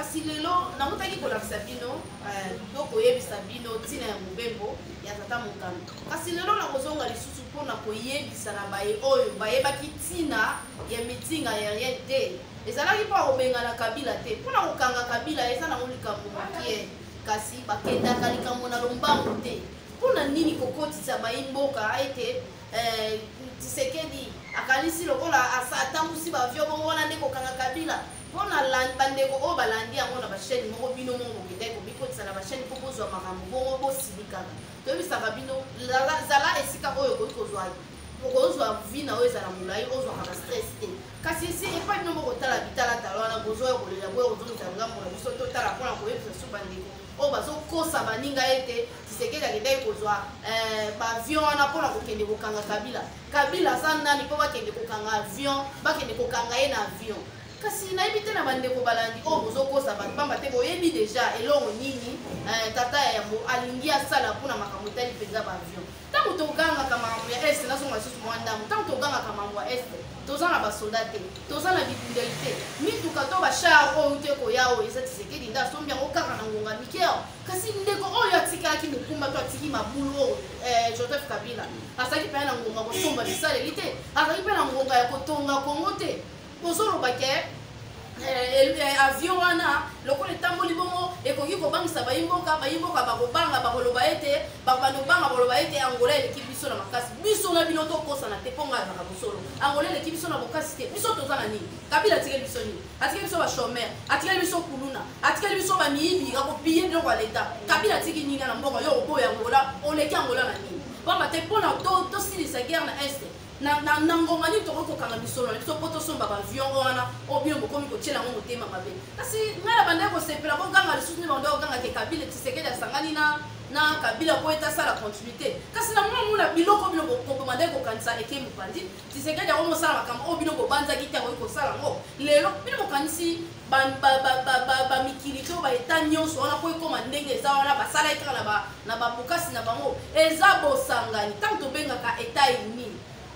kasi lelo namutaki kolakisa bino tokoyebisa bino ntina ya mobembo ya tata Mokambi kasi lelo nakozonga lisusu mpona koyebisa na baye oyo bayebaki ntina ya mitinga ya rien te ezalaki mpo akobenga na Kabila te mpona kokanga Kabila eza nango likambo makie kasi bakendaka likambo na lombango te mpona nini kokotisa bayimboka ete Tshisekedi akalisi lokola atambusi bavyo bongola nde kokanga Kabila pona land bandeko o balandi yango na ba chaîne moko bino moko kiteko bikotsa na ba chaîne pokozwa makambo bongo bosilika to bisaka bino zala esika oyo kokozwa kokozwa vina oyo zala mulai ozwa ka stress te kasi si e pa bino moko tala bitala tala na kozwa ko leya boyo zulu tangambo na biso to tala pona ko yebisa su bandeko o bazo kosa baninga ete Tshisekedi akidai kozwa ba avion na pona ko kende ko kanga Kabila Kabila sana ni po ba kende ko kanga avion ba kende ko kanga ye na avion kasi naibite na bandeko balandi o bozokosa bato pamba te boyebi deja elongo nini tata ya alingi asala mpona makambo etali mpenza bavion ntango togangaka makambo ya este nazonga lisusu mwa ndamu ntango togangaka makambo ya este toza na basoda te toza na bibundeli te mituka to bashar oyo te koya oyo eza Tshisekedi nde asombi yango kaka na ngonga mikeo kasi ndeko oyo atikalaki mokumba to atiki mabulu oyo Joseph Kabila azalaki mpe na ngonga kosomba bisaleli te azalaki mpe na ngonga ya kotonga Kongo te bozolo bake avion wana lokola tamboli bongo ekoki kobangisa bayimboka bakobanga bakoloba ete babanobanga bakoloba ete Angola eleki biso na makasi biso na bino tokosana te mpo ngai ezaka bosolo Angola eleki biso na bokasi te biso toza na nini Kabila atikeli biso nini atikeli biso bashomer atikeli biso kuluna atikeli biso bamiyibi akopie biloko ya leta Kabila atiki nini na mboka yo oboya Angola oleki Angola na nini pamba te mpona tosilisa guerre na este na ngonga ni to ko kanga misolo ni to poto somba ba avion wana o bien bokomi ko tiela ngo tema mabe kasi ngala banda ko sepela ko kanga lisusu ni banda ko kanga ke Kabila Tshisekedi asangani na Kabila ko eta sala continuité kasi na mwa muna biloko bino ko manda ko kanisa eke mupandi Tshisekedi ko mosala makam o bino ko banza kita ko sala ngo lelo bino ko kanisi ba mikili to ba etanyo so na ko koma ndenge za wana ba sala eka na ba bukasi na bango eza bosangani tanto benga ka etaini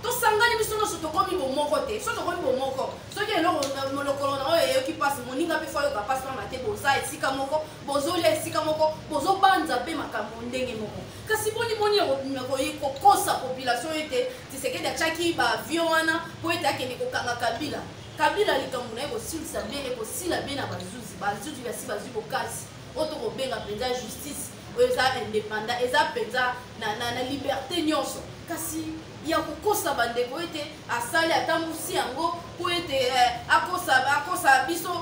to sangani biso no soto komi bomoko te soto komi bomoko soki eloko molokolo na oyo eyoki pasi moninga mpe foyo kapasi mpona te boza esika moko bozolia esika moko bozobanza mpe makambo ndenge moko kasi boniboni yakoyi kokosa population ete Tshisekedi atiaki baavion wana mpo ete akende kokanga Kabila Kabila likambo na ye kosilisa be ekosila be na bazuzi basi bazwi bokasi oyo tokobenga mpenza justice oyo eza independant eza mpenza na liberté nyonso kasi ya kokosa bandeko ete asali atambusi yango po ete akosa biso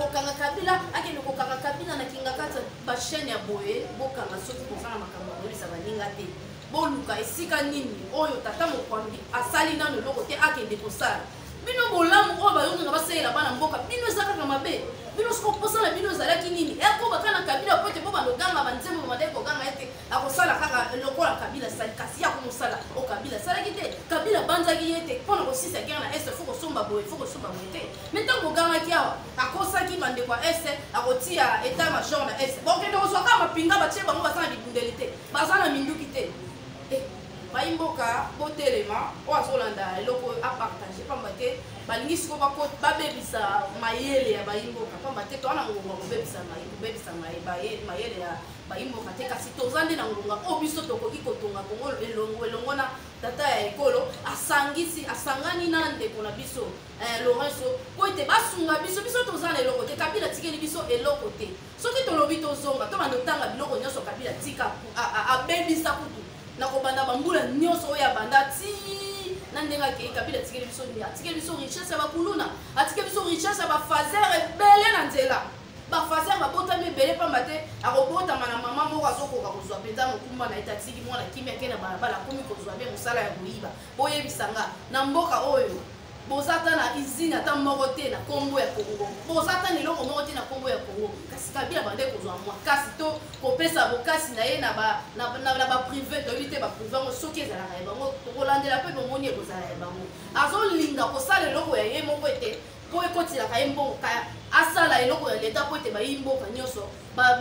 kokanga Kabila akende kokanga Kabila na kinga kata bashaine ya boye bokanga soki kofana makambo bolisa baninga te boluka esika nini oyo tata Mokambi asali nano loko te akende kosala bino bolamu oyo bayonganga basalela bana mboka bino eza kaka mabe bino sikoposala bino ezalaki nini ekobaka na Kabila po ete po bandoganga banzembo bamandaki koganga ete akosala kaka lokola Kabila sali kasi ya komosala o Kabila asalaki te Kabila banzaki ye te mpona kosisa guerre na este fokosomba boye te me ntango ogangaki awa akosaki bandeko ya este akotia etat major na este bakokende kozwa kaka mapinga batie bango baza na bibundeli te baza na minduki te bayimboka botelema oyo azolanda eloko apartage pamba te balingi siko babebisa mayele ya bayimboka pamba te towana ngonga kobebisa mayele ya bayimboka te kasi toza nde na ngonga oyo biso tokoki kotonga Kongo elongo na tata ya ekolo asangani na ndeko na biso Lorenzo po ete basunga biso toza na eloko te Kabila atikeli biso eloko te soki tolobi tozonga tobanda otanga biloko nyonso Kabila tika abebisa kutu na kobanda bambula nyonso oyo abanda ti na ndenge akei Kabila atikeli biso ndia atikeli biso richesse ya bakuluna atikeli biso richesse ya bafazer ebele na nzela bafazer babotami ebele pamba te akobotama na mama moko azokoka kozwa mpenza mokumba na ye tatiki mwana kimia ke na balabala akomi kozwa be mosala ya koyiba boyebisanga na mboka oyo Bozata na izini na tamogote na kombo ya Kongo. Bozata ni longo mogote na kombo ya Kongo. Kasi Kabila bande kozwa mwa. Kasi to kopesa bokasi na ye na ba na ba privé to lite ba privé ngo sokeza na ba ngo kolandela pe bomoni kozala ba ngo. Azo linga kosala longo ya ye moko ete po ekotila ka yembo ka asala eloko ya leta po ete ba yimbo ka nyoso ba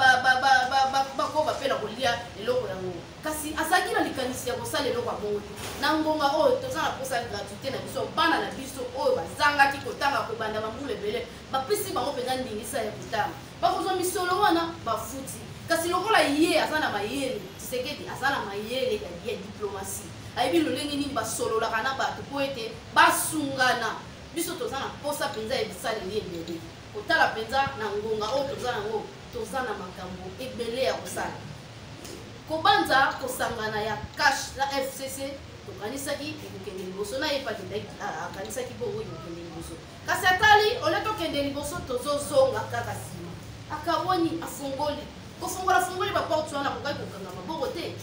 ko ba pe na kolia eloko ya ngo. Kasi asaki na likanisi ya kosala eloko ya bongo. Na ngonga o to sala kosala gratuité na biso bana na biso oyo bazangaki kotanga kobanda bambula ebele bapesi bango mpenza ndingisa ya kotanga bakozwa misolo wana bafuti. Kasi lokola ye aza na mayele Tshisekedi aza na mayele ya diplomatie ayebi lolenge nini basololaka na bato po ete basungana biso toza na posa mpenza ebisaleli ebele kotala mpenza na ngonga oyo toza nango toza na makambo ebele ya kosala kobanza kosangana ya cash la FCC. Kanisaki ekende liboso na epati kanisaki bongo ekende liboso kasi atali oleto kende liboso tozozonga kaka sima akaboni afungoli kofungola baporte wana kokai kokanga maboko te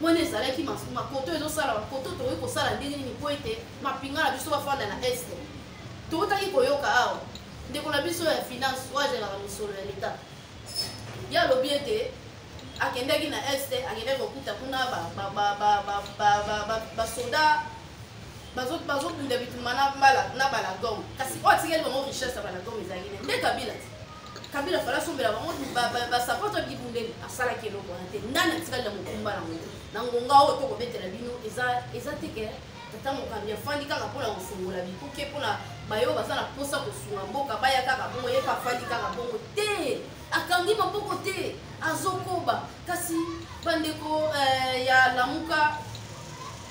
mwana ezalaki makoto ezosala bakoto tokoki kosala ndenge nini po ete mapinga na biso bafanda na este tokotaki koyoka awa ndeko na biso ya finance wagelaka mosolo ya leta yalobi ete akendaki na este akendaki kokuta kuna basoda bazokunda bituma na balagome kasi oyo atikeli bango richesse ya balagome ezalaki ne nde Kabila fala sombela bango basapoto bibundeli asalaki eloko wana te nani atikalila mokumba nango na ngonga oyo tokobetela bino eza teke tata mokambi afandi kaka mpona kofungola bikuke mpona bayo baza na mposa kosunga mboka baya kaka bongo yepe afandi kaka bongo te akangi maboko te azokoba kasi bandeko ya lamuka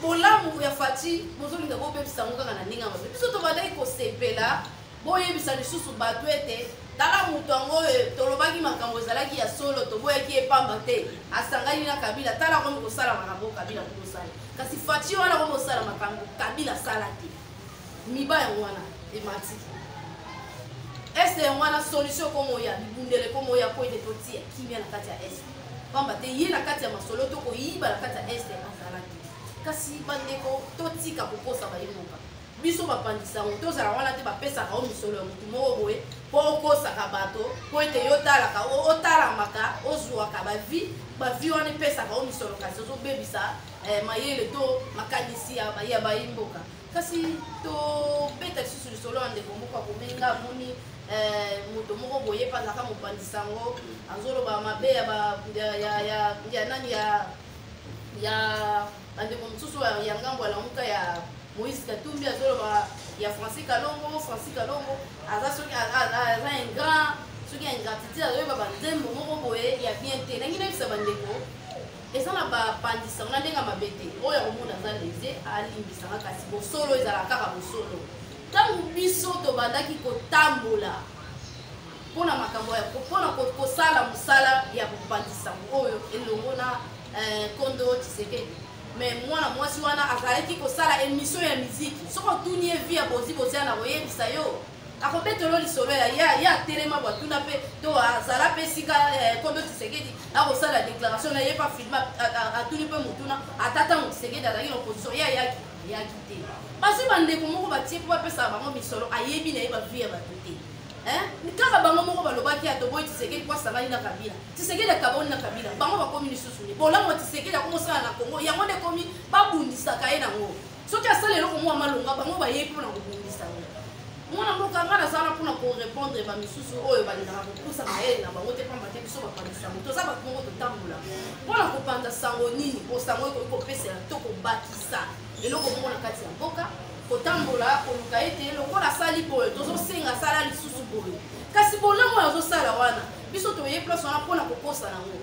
bolamu ya fati bozolinga bopepisa ngo kaka na ndenge ya mabe biso tobandaki kosepela boyebisa lisusu bato ete tala moto yango tolobaki makambo ezalaki ya solo toboyaki epamba te asangani na Kabila tala komi kosala makambo Kabila kokosala kasi fati wana komi kosala makambo Kabila asala te miba yango wana emati este wana solution komo ya bibundele komo ya po ete totia kimia na kati ya este pamba te ye na kati ya masolo tokoyiba na kati ya este asala te kasi bandeko totika kokosa bayemoka biso bapandisa ngo tozala wana te bapesaka o misolo ya motu moko boye po okosaka bato po ete yo otalaka otalamaka ozwaka bavi wana epesaka o misolo kasi ozobebisa mayele to makanisi ya bayimboka kasi tobeta lisusu lisolo ya ndeko moko akomenga amoni moto moko boye epasaka mopandisa ngo azoloba mabe ya nani ya bandeko mosusu ya ngambo alamuka ya Moïse Katumbi ya Francis Kalombo aza soki aza un grand soki un gratitude azo ba bandembo moko boye ya bien te nangi na bisa bandeko ezana ba pandisa na ndenga mabete oyo omona za leze alimbisa kasi bosolo ezala kaka bosolo tangu biso tobandaki kotambola pona makambo ya pona kosala musala ya kopandisa oyo elongo na kondo Tshisekedi mais moi si wana azalaki kosala émission ya musique soko tunie vie ya bozibozi na boyebisa yo akobetelo lisolo ya telema batuna pe to azala pe sika Kondo Tshisekedi akosala déclaration na ye pa film atuni pe mutuna atata Tshisekedi azali opposition ya kite basi bandeko moko batipo bapesa bango misolo ayebi na ye bavie ya batuti nikaka bango moko balobaki atoboyi Tshisekedi kwa savani na Kabila Tshisekedi akaboni na Kabila bango bakomi lisusu ni bolamo Tshisekedi akongosala na Kongo yango nde komi babundisaka ye nango soki asala eloko mwa malonga bango bayebi mpona kobundisa mwana mboka nga nazala mpona korepondre bamisusu oyo balingaka kopusa mayele na bango te pamba te biso bapandisa ngo toza bato moko totambola mpona kopanda sango nini po sango ekoki kopesela to kobakisa eloko moko na kati ya mboka kotambola koluka ete lokola asali boye tozosenga asala lisusu boye kasi bolamo azosala wana biso toyei place wana mpona kokosa nango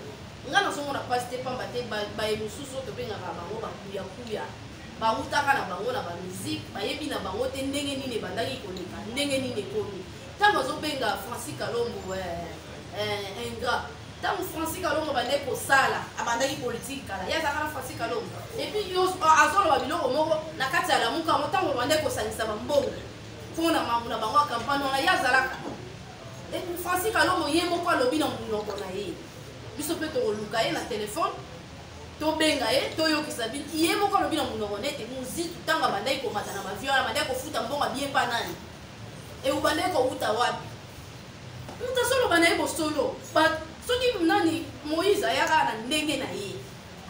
nga nazomona mpasi te pamba te baye mosusu oyo tobengaka bango bakuyakuya bautaka na bango na bamusike bayebi na bango te ndenge nini ebandaki koleka ndenge nini ekomi ntango azobenga Francis Kalombo ingra ntango Francis Kalombo abandaki kosala abandaki politike kala ye azaka na Francis Kalombo epuis yo azoloba biloko moko na kati ya lamuka yango ntango abandaki kosangisa bambongo mpona mambo na bango ya kampane wana ye azalaka Francis Kalombo ye moko alobi na monoko na ye biso mpe tokoluka ye na telefone to benga e to yokisa bino iye moko lobi na munoko nete muzitu tanga bandai ko matana mavio na bandai ko futa mbonga bien pa nani e ubandai ko uta wapi uta solo bandai ko solo but soki nani Moïse ayaka na ndenge na ye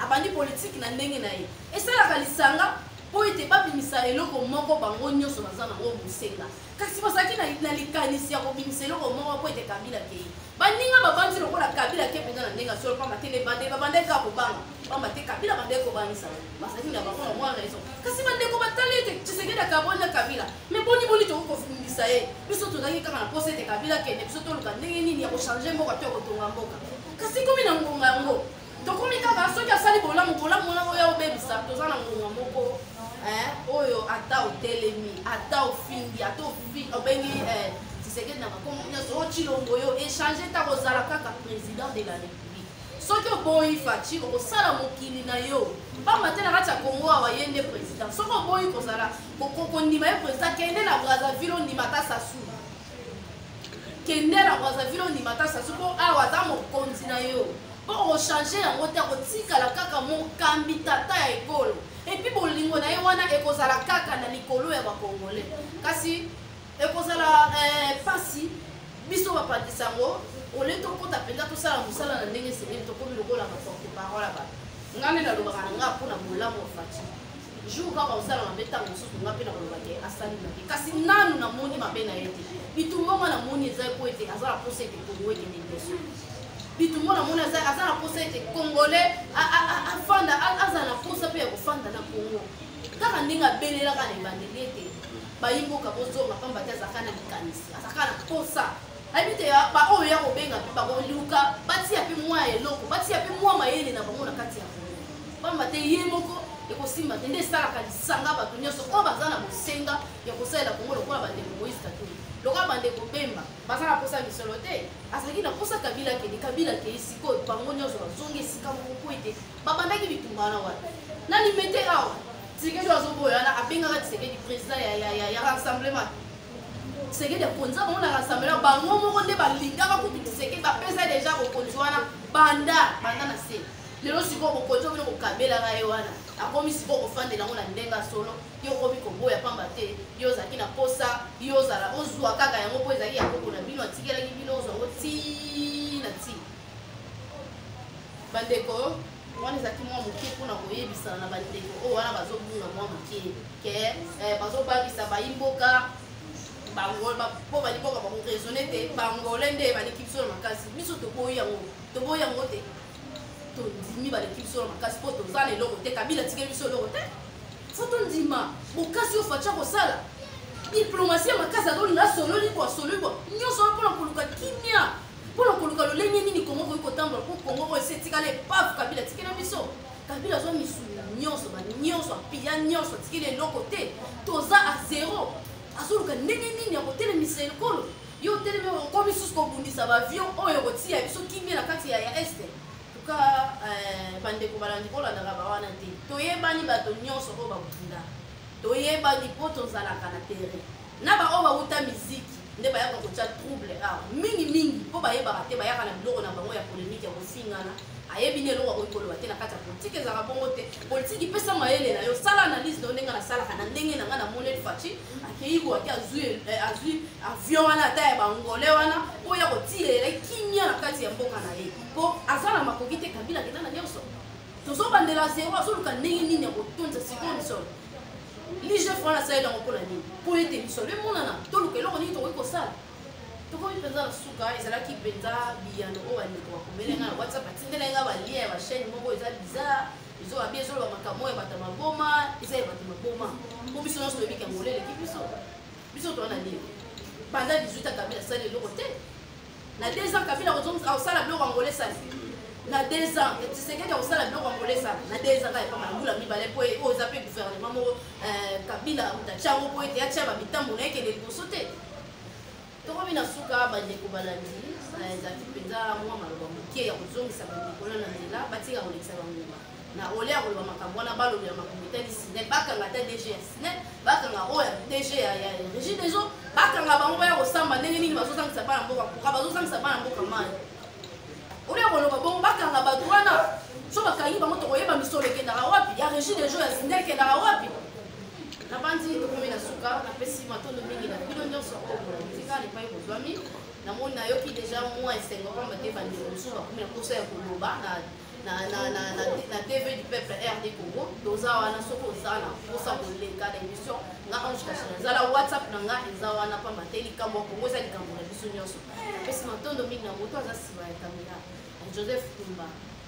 abandi politique na ndenge na ye esala kalisanga po ete ba bimisa eloko moko bango nyoso bazana ngo musenga kasi basaki na likanisi ya ko bimisa eloko moko po ete Kabila ke baninga babanzi lokola Kabila ke penda na ndenga solo pa matele bande babande ka ko banga bamate Kabila bande ko banisa basaki na bakona mwana eso kasi bande ko batale te Tshisekedi ka bonda Kabila me boni boni to ko bimisa e biso to daki kama na posa ete Kabila ke ne biso to luka ndenge nini ya ko changer moko to ko tonga mboka kasi komi na ngonga ngo to komi ka ba soki asali bola oya obebisa to zana ngonga moko oyo ata otelemi ata ofindi ata ofubi obengi Tshisekedi na makomonya so chilongo yo échanger ta kozala kaka président de la République soki oboyi fachi ko sala mokili na yo ba matela kata Kongo awayende président soki oboyi ko sala ko ndima ye président kende na Brazzaville ndima ta Sassou kende na Brazzaville ndima ta Sassou ko awa ta mokonzi na yo pour changer yango ta kotika la kaka mokambi tata ya ekolo et puis bolingo na ye wana ekozala kaka na likolo ya bakongole kasi ekozala pasi biso bapandisa ngo ole tokota mpenza tosala mosala na ndenge sengeli tokomi lokola baporte-parole ba ngane nalobaka na nga mpona molamo wa fati jour kaka osala mabe ntango mosusu nga mpe na kolobaka ye asali na ye kasi nanu namoni mabe na ye te bitumbongo namoni eza po ete aza na posa ete kongo ekende liboso bitumbo namoni aza na posa ete kongolais afanda aza na posa mpe ya kofanda na kongo kaka ndenge abelelaka na ebandeli ete bayimboka bozonga pamba te azaka na likanisi azaka na posa ayebi te baoyo ya kobenga mpe bakoluka batia mpe mwa ya eloko batia mpe mwa mayele na bango na kati ya kongo pamba te ye moko ekosimba te nde esalaka lisanga bato nyonso oyo baza na bosenga ya kosalela kongo lokola bandeko Moïse Katumbi lokola bandeko bemba baza na posa misolo te azalaki na posa Kabila ke esika oyo bango nyonso bazonga esika moko ete babandaki bitumbana wapi nani mete awa Tshisekedi azoboyana abengaka Tshisekedi président ya rassemblement Tshisekedi akonza bango na rassemblement bango moko nde balingaka kutu Tshisekedi bapesa deja bokonzi wana banda na se lelo sikoyo bokonzi obino kokabelaka ye wana akomi sikoyo kofandelango na ndenge solo yo okomi koboya pamba te yo ozalaki na posa yo ozala ozwa kaka yango mpo ezalaki ya koko na bino atikelaki bino ozwa yango ti na ti bandeko wana ezalaki mwa moke mpona koyebisana na bandeko oyo wana bazobunga mwa moke ke bazobangisa bayimboka mpo baliboka bakoresone te bangole nde baleki biso na makasi biso toboyi yango te tondimi baleki biso na makasi mpo tozala eloko te Kabila atikeli biso eloko te fo tondima bokasi oyo fatia kosala diplomasi ya makasi azolinga sololi nyonso wana mpona koluka kimia mpona koluka lolenge nini komoko ekotambola mpo kongoko esetikala epafu Kabila atikeli biso Kabila azwa misuni nyonso banyonso apiya nyonso atikeli eloko te toza a zero azoluka ndenge nini ya kotelemisa ekolo yo otelemi okomi susu kobundisa bavion oyo kotia biso kimia na kati ya este toka bandeko balandi kolandaka bawana te toyebani bato nyonso oyo bakunda toyebani mpo tozalaka na terrain na baoyo bauta miziki nde bayaka kotia trouble awa mingimingi mpo bayebaka te bayaka na biloko na bango ya polémique ya kosingana ayebini eloko akoikoloba te na kati ya politike ezaka bongo te politike ipesa mayele na yo sala analyse na yo ndenge nasalaka na ndenge na nga na monel faci akei koaki azwi avion wana ata ya bangole wana oyo ya kotilela kimia na kati ya mboka na ye mpo aza na makoki te Kabila akenda na nyonso tozobandela zero azoluka ndenge nini ya kotonza sikoyo misolo lige fwana asalela yango mpola nini mpo ete misolo emonana toluka eloko nini tokoki kosala tokomi mpenza na suka ezalaki mpenza biyano oyo bandeko bakomelenga na whatsapp atindela nga balie ya bashaine moko eza bizar ezobabie ezoloba makambo oyo ebata maboma eza ebata maboma mpo biso nyonso toyebi yango oleleki biso towana ndenge banda 18 Kabila asali eloko te na 2 ans Kabila akosala biloko yango olesala na 2 ans Tshisekedi akosala biloko yango olesala na 2 ans epama na mbula mibale mpo oyo eza mpe gouvernement moko Kabila atia yango mpo ete atia babitambo na yekende liboso te tokomi na suka bandeko balandi ezalaki mpenza mwa maloba moke ya kozongisa bandikola na nzela batika kolekisa banguma na ole ya koloba makambo wana balobela makambo etali sinel bakanga ata dg ya sinel bakanga oyo dg ya régie des eaux bakanga bango baya kosamba ndenge nini bazozangisa bana mboka koka bazozangisa bana mboka mani ole ya koloba bongo bakanga bato wana La TV du peuple RD Congo, dozawana soko zana, posa koleka na émission, nga enregistrement. Zala WhatsApp nanga ezawana pa mateli kambo Congo za likambo na biso nyoso. Pesi matondo mingi na moto za sima ya kamera. Joseph Kumba,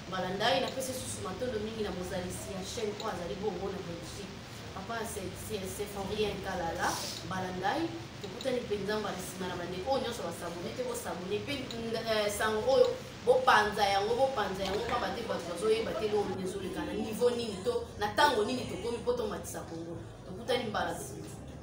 Balandai na pesi susu matondo mingi na mozalisi ya chaîne kwa zali bongo na Belgique. Papa c'est Fabrien Kalala, Balandai, tukutani penzamba na sima na bande o nyoso ba sabone te ko sabone pe sango bopanza yango bopanza yango babate bazoye batelo nizuri kana niveau nini to na tango nini to komi poto matisa Kongo tokutani mbala.